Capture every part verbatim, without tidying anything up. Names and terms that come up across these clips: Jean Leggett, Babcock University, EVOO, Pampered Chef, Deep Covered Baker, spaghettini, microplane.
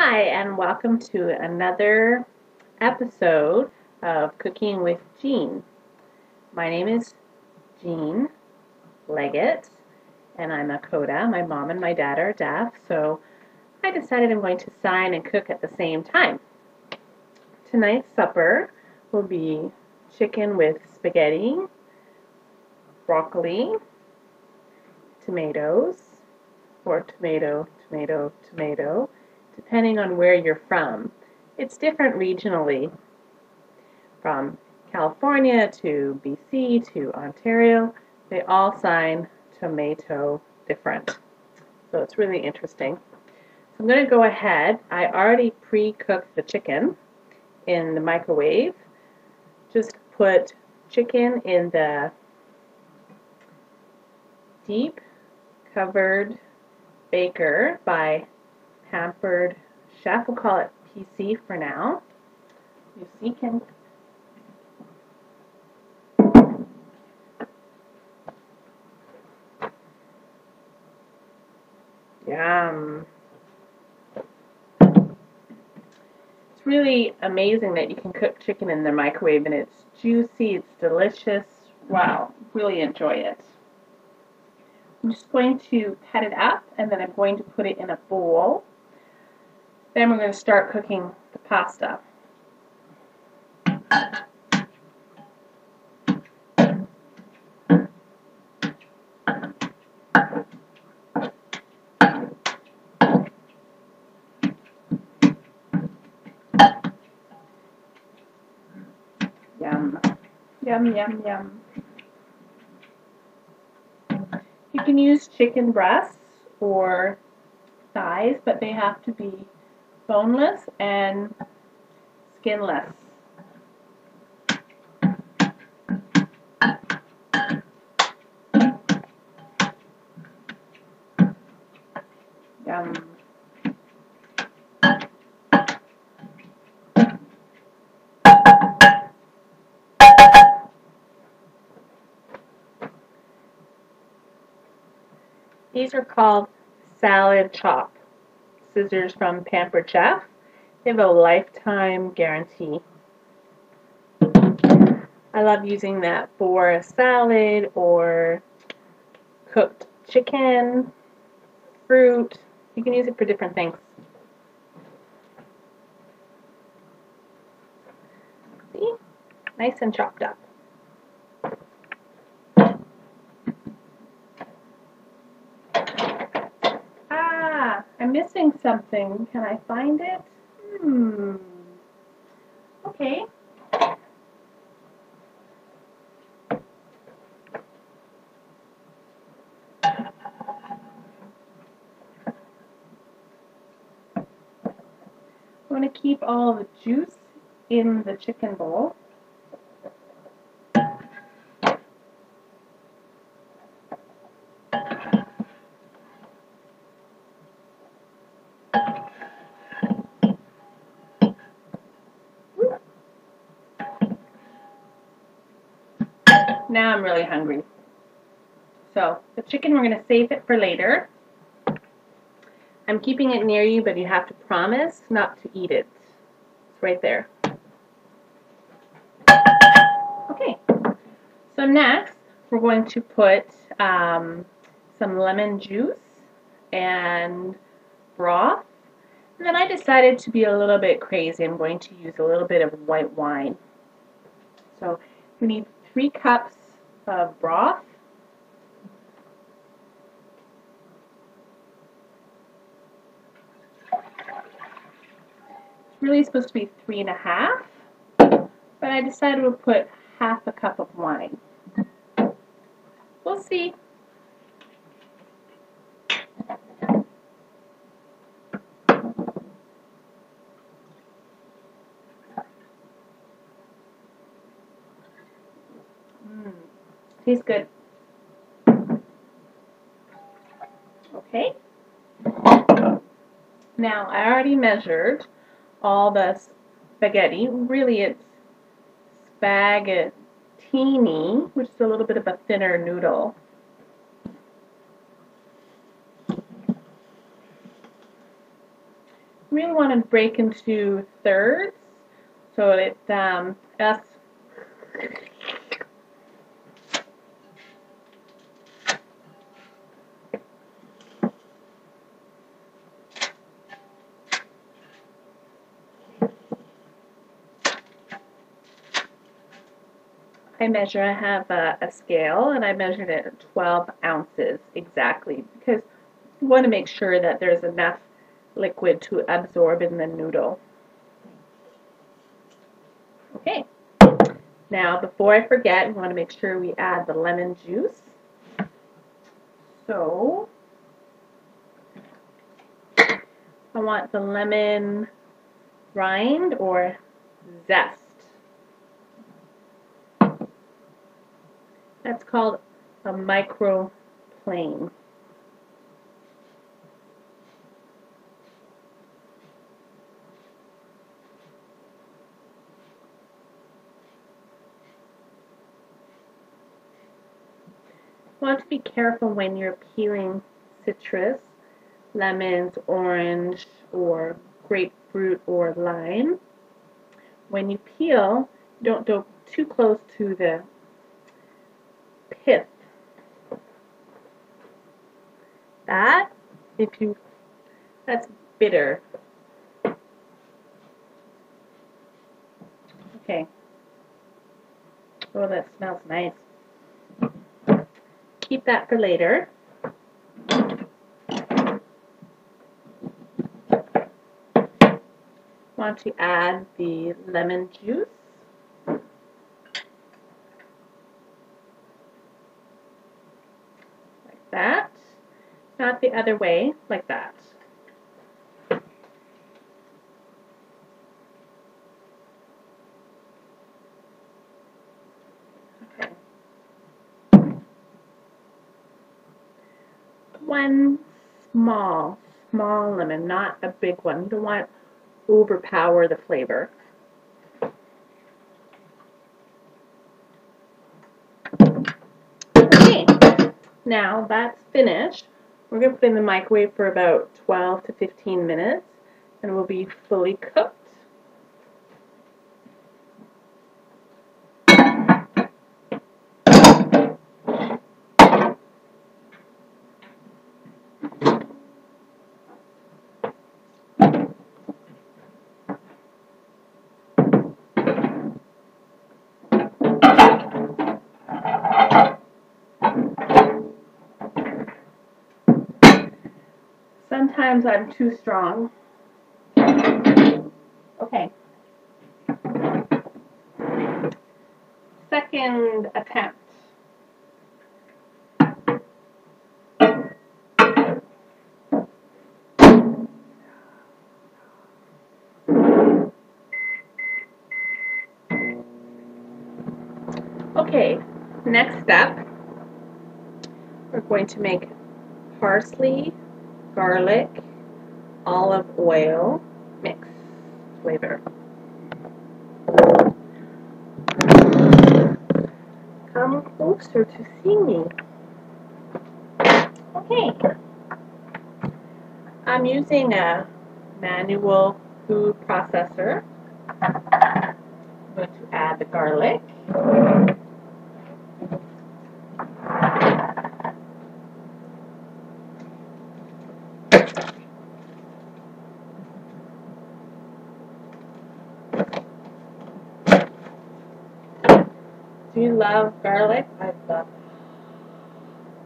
Hi, and welcome to another episode of Cooking with Jean. My name is Jean Leggett, and I'm a coda. My mom and my dad are deaf, so I decided I'm going to sign and cook at the same time. Tonight's supper will be chicken with spaghetti, broccoli, tomatoes, or tomato, tomato, tomato, depending on where you're from. It's different regionally, from California to B C to Ontario. They all sign tomato different, so it's really interesting. So I'm going to go ahead. I already pre-cooked the chicken in the microwave. Just put chicken in the deep covered baker by Pampered Chef. We'll call it P C for now. You can Yum. It's really amazing that you can cook chicken in the microwave, and it's juicy, it's delicious. Wow, really enjoy it. I'm just going to cut it up, and then I'm going to put it in a bowl. Then we're going to start cooking the pasta. Yum. Yum, yum, yum. You can use chicken breasts or thighs, but they have to be boneless and skinless. Yum. These are called salad chop scissors from Pampered Chef. They have a lifetime guarantee. I love using that for a salad or cooked chicken, fruit. You can use it for different things. See? Nice and chopped up. I'm missing something. Can I find it? Hmm. Okay. I'm going to keep all the juice in the chicken bowl. Now I'm really hungry. So the chicken, we're going to save it for later. I'm keeping it near you, but you have to promise not to eat it. It's right there. Okay. So next, we're going to put um, some lemon juice and broth. And then I decided to be a little bit crazy. I'm going to use a little bit of white wine. So we need three cups of broth, it's really supposed to be three and a half, but I decided we'll put half a cup of wine. We'll see. Tastes good. Okay. Now, I already measured all the spaghetti. Really, it's spaghettini, which is a little bit of a thinner noodle. really want to break into thirds, so it's um, S I measure, I have a, a scale, and I measured it at twelve ounces exactly, because you want to make sure that there's enough liquid to absorb in the noodle. Okay, now before I forget, we want to make sure we add the lemon juice. So, I want the lemon rind or zest. That's called a microplane. You want to be careful when you're peeling citrus, lemons, orange, or grapefruit or lime. When you peel, don't go too close to the pith. That, if you, that's bitter. Okay. Oh, that smells nice. Keep that for later. Want to add the lemon juice. That, not the other way, like that. Okay. One small, small lemon, not a big one. You don't want to overpower the flavor. Now that's finished, we're going to put it in the microwave for about twelve to fifteen minutes, and it will be fully cooked. Sometimes I'm too strong. Okay. Second attempt. Okay, next step, we're going to make parsley, garlic, olive oil mix flavor. Come closer to see me. Okay. I'm using a manual food processor. I'm going to add the garlic. Do you love garlic? I love it.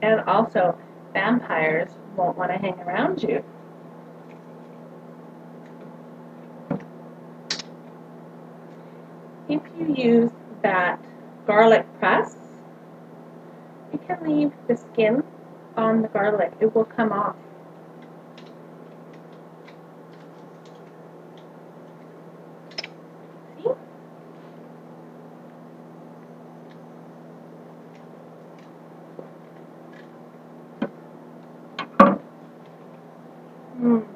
And also, vampires won't want to hang around you. If you use that garlic press, you can leave the skin on the garlic. It will come off. Mm,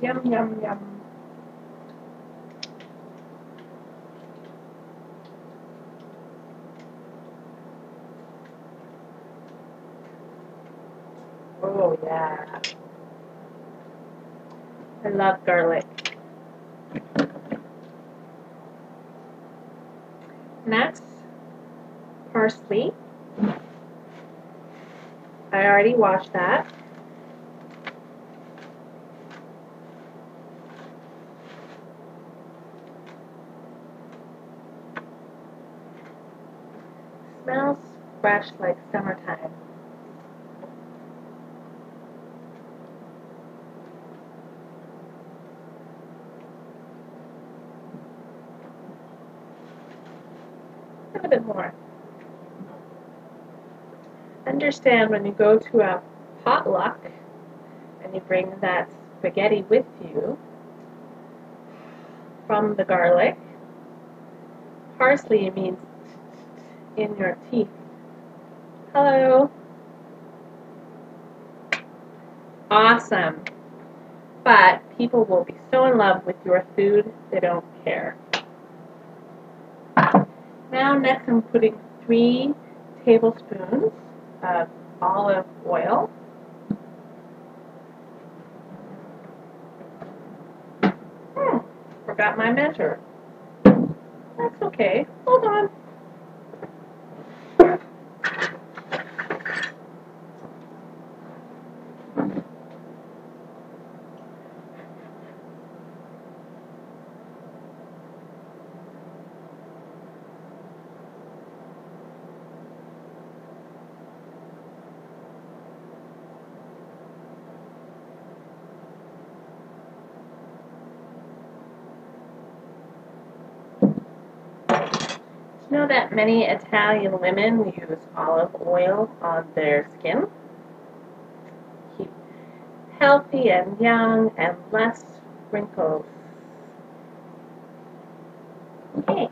yum. Yum, yum, yum. Oh, yeah. I love garlic. Next, parsley. I already washed that. Smells fresh like summertime. A little bit more. Understand when you go to a potluck and you bring that spaghetti with you from the garlic, parsley means in your teeth. Hello. Awesome. But people will be so in love with your food, they don't care. Now next I'm putting three tablespoons of olive oil. Hmm, forgot my measure. That's okay. Hold on. You know that many Italian women use olive oil on their skin? Keep healthy and young and less wrinkles. Okay.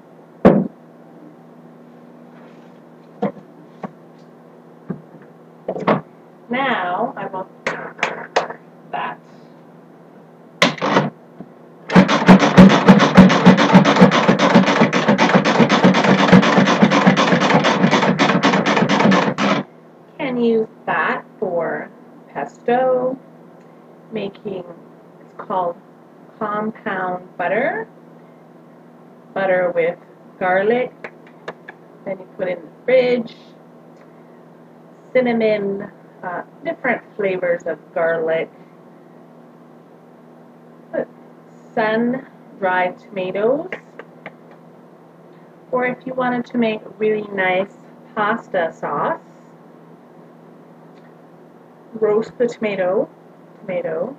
Now I will that. Use that for pesto, making, it's called compound butter, butter with garlic, then you put in the fridge, cinnamon, uh, different flavors of garlic, put sun-dried tomatoes, or if you wanted to make really nice pasta sauce, roast the tomato, tomato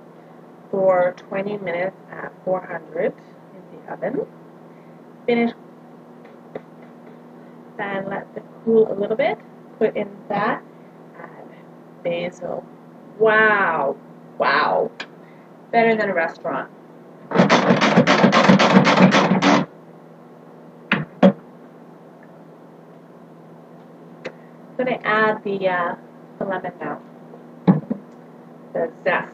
for twenty minutes at four hundred in the oven. Finish and let it cool a little bit. Put in that and basil. Wow, wow, better than a restaurant. I'm going to add the, uh, the lemon now. The zest.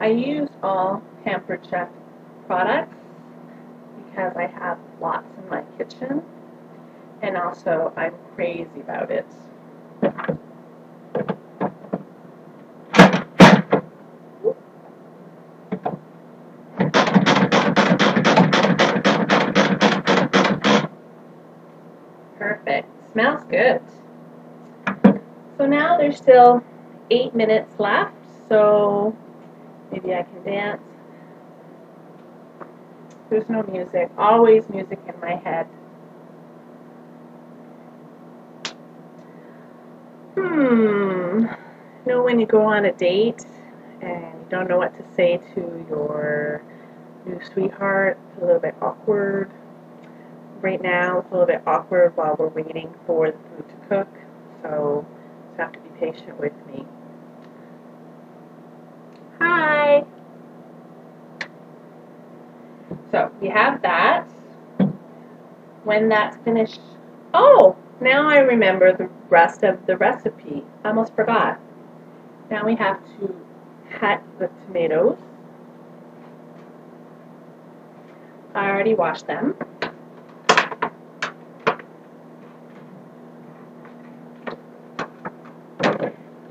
I use all Pampered Chef products because I have lots in my kitchen, and also I'm crazy about it. Perfect. Smells good. So now there's still eight minutes left, so maybe I can dance. There's no music. Always music in my head. Hmm. You know when you go on a date and you don't know what to say to your new sweetheart? It's a little bit awkward. Right now, it's a little bit awkward while we're waiting for the food to cook, so you have to be patient with me. Hi! So, we have that. When that's finished... Oh! Now I remember the rest of the recipe. I almost forgot. Now we have to cut the tomatoes. I already washed them. I'm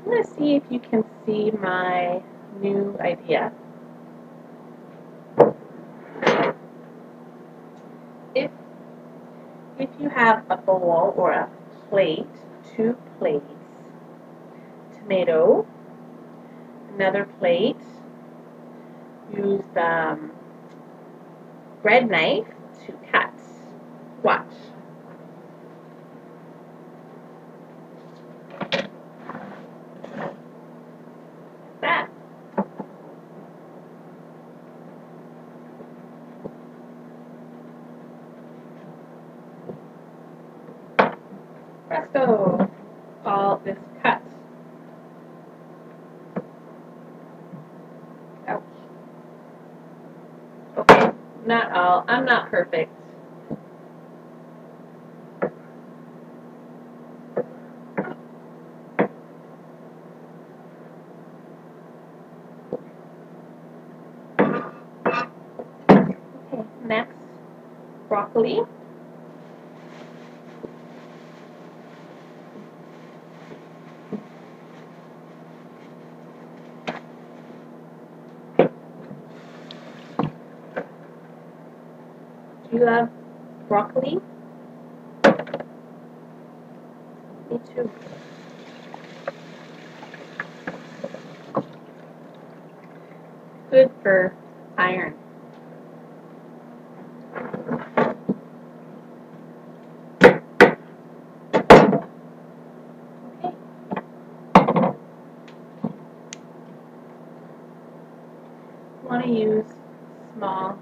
going to see if you can see my new idea. If, if you have a bowl or a plate, two plates, tomato, another plate, use the um, bread knife to cut. Watch. Like that. Presto! All this cut. Ouch. Okay. Not all. I'm not perfect. Okay, next, broccoli. Do you love broccoli? Me too. Good for iron. Okay. Want to use small .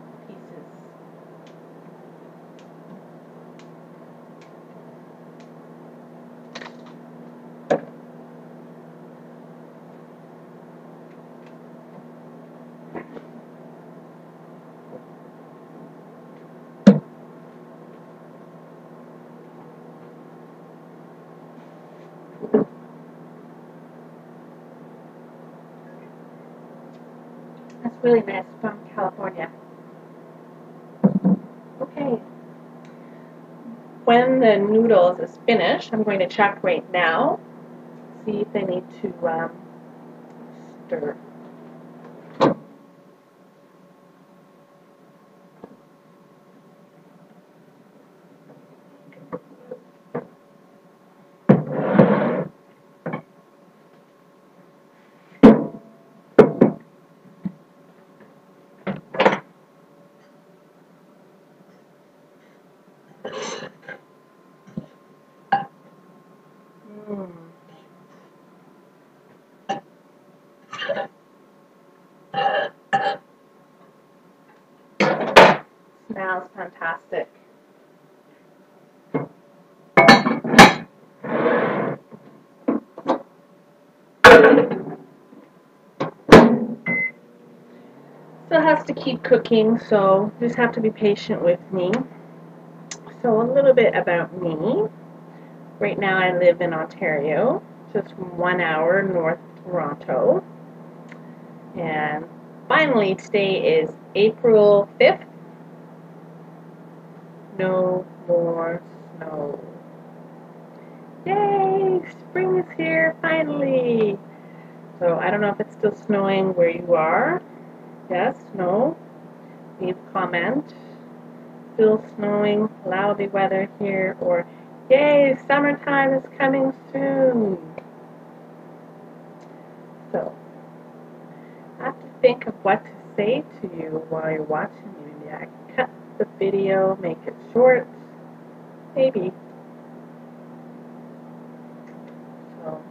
That's really nice from California. Okay. When the noodles is finished, I'm going to check right now. See if I need to um, stir. Mm. Smells fantastic. Still has to keep cooking, so just have to be patient with me. So a little bit about me. Right now I live in Ontario, just one hour north of Toronto. And finally today is April fifth. No more snow. Yay! Spring is here finally. So I don't know if it's still snowing where you are. Yes? No? Leave a comment. Still snowing, lousy weather here, or yay, summertime is coming soon. So, I have to think of what to say to you while you're watching me. Maybe I can cut the video, make it short, maybe. So,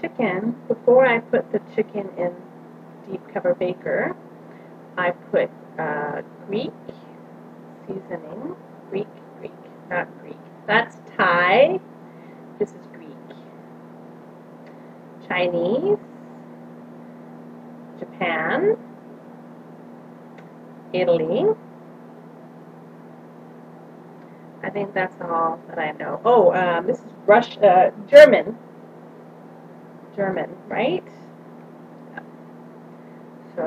chicken, before I put the chicken in deep cover baker, I put uh, Greek seasoning, Greek, Greek, not Greek. That's Thai. This is Greek. Chinese. Japan. Italy. I think that's all that I know. Oh, um, this is Russian, uh, German. German, right? So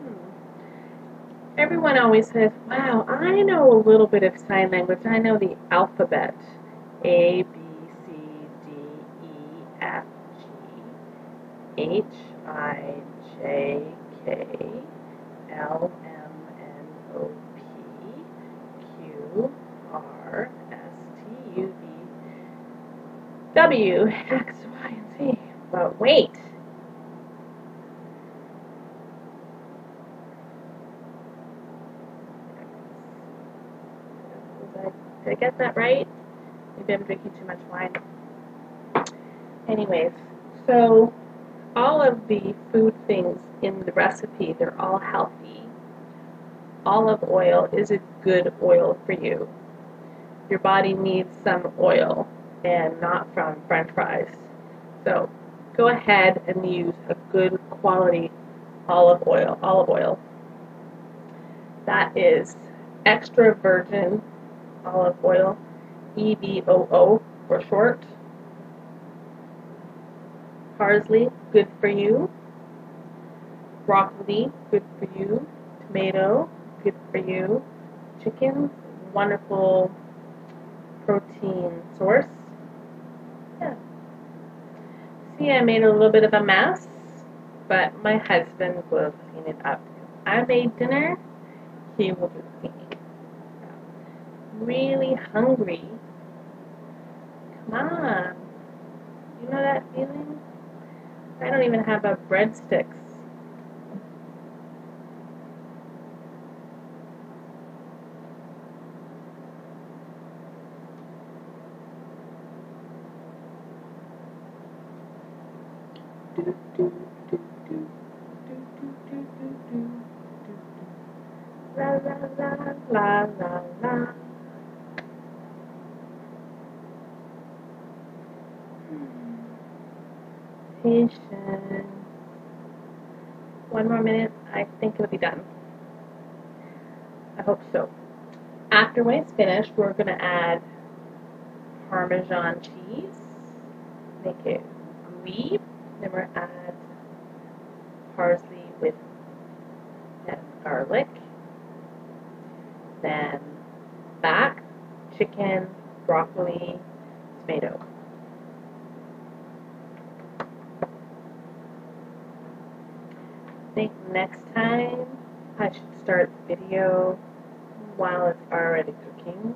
hmm. Everyone always says, wow, I know a little bit of sign language. I know the alphabet. A, B, C, D, E, F, G, H, I, J, K, L, M, N, O, P, Q, R, S, T, U, V, W, X, Y, and Z. But wait. Did I get that right? Maybe I'm drinking too much wine. Anyways, so all of the food things in the recipe, they're all healthy. Olive oil is a good oil for you. Your body needs some oil and not from French fries. So go ahead and use a good quality olive oil. Olive oil. That is extra virgin olive oil, E V O O for short. Parsley, good for you. Broccoli, good for you. Tomato, good for you. Chicken, wonderful protein source. Yeah. See, I made a little bit of a mess, but my husband will clean it up. I made dinner, he will do the cleaning. Really hungry. Come on. You know that feeling? I don't even have a breadsticks. Do, do, do, do. La la la la la la. Patience. One more minute, I think it'll be done. I hope so. After when it's finished, we're going to add Parmesan cheese. Make it gooey. Then we're going to add parsley with garlic. Then back, chicken, broccoli, tomato. I think next time I should start the video while it's already cooking.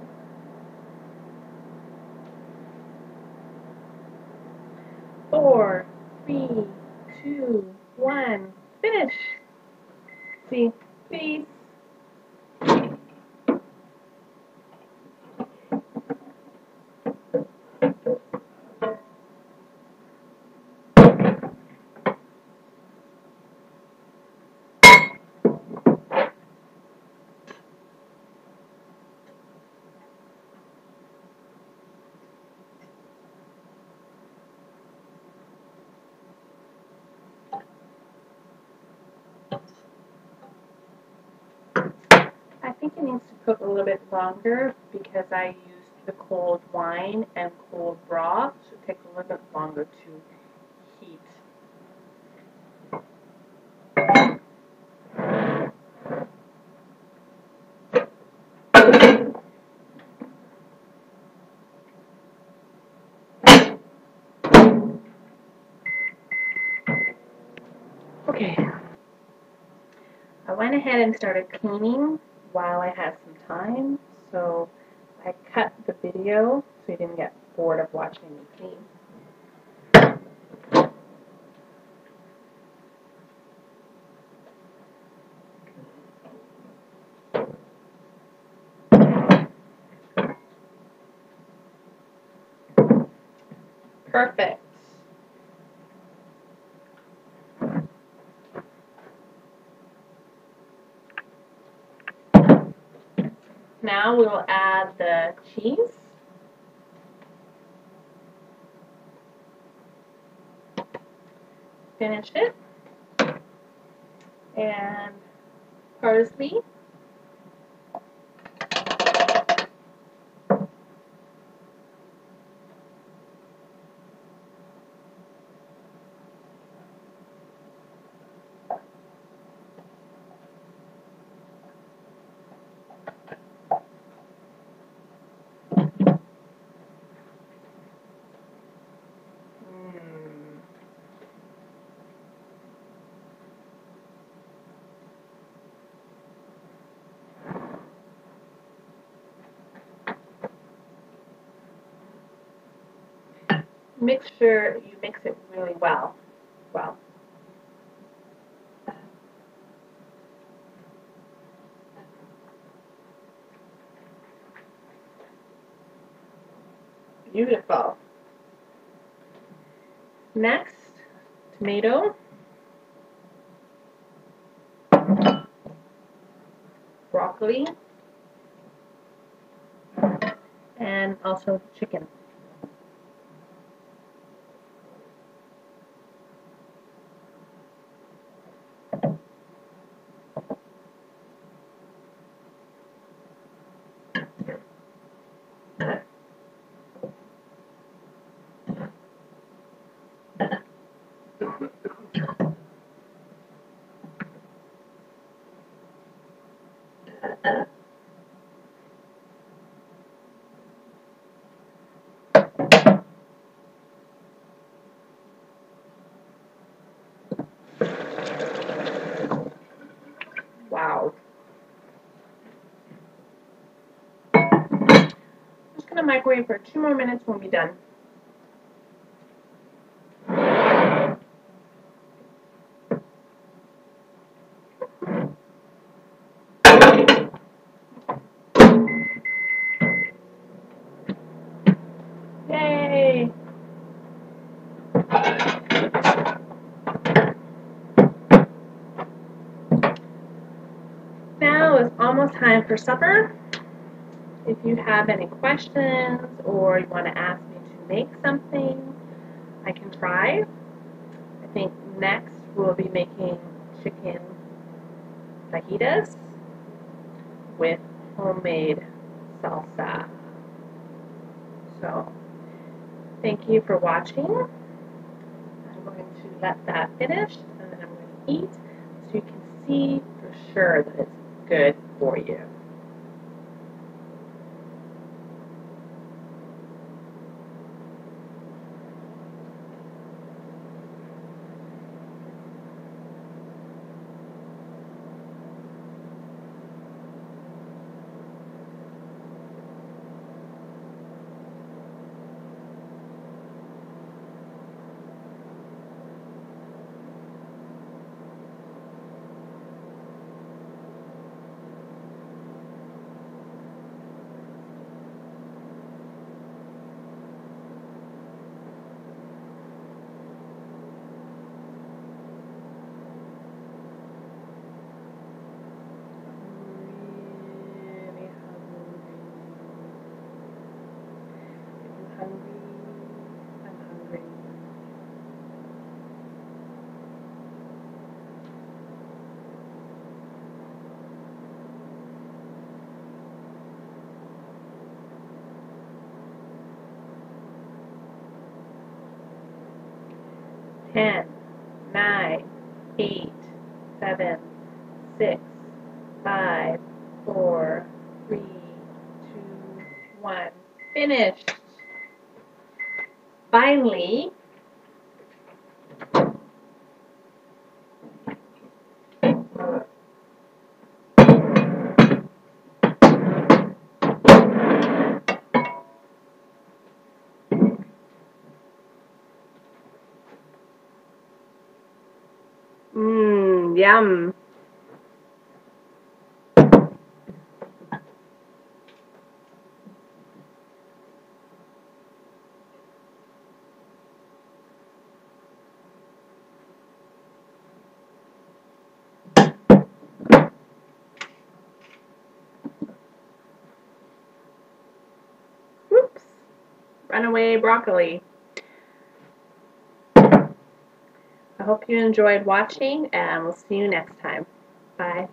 Four, three, two, one, finish. See, peace. I think it needs to cook a little bit longer because I used the cold wine and cold broth, so it takes a little bit longer to heat. Okay, I went ahead and started cleaning while I had some time, so I cut the video so you didn't get bored of watching me clean. Perfect. Now we'll add the cheese. Finish it. And parsley. make sure you mix it really well. Well. Beautiful. Next, tomato. Broccoli. And also chicken. Wow. I'm just going to microwave for two more minutes, we'll be done. Almost time for supper. If you have any questions or you want to ask me to make something, I can try. I think next we'll be making chicken fajitas with homemade salsa. So, thank you for watching. I'm going to let that finish and then I'm going to eat so you can see for sure that it's good for you. ten, nine, eight, seven, six, five, four, three, two, one. Finished. Finally, mmm, yum. Runaway broccoli. I hope you enjoyed watching and we'll see you next time. Bye.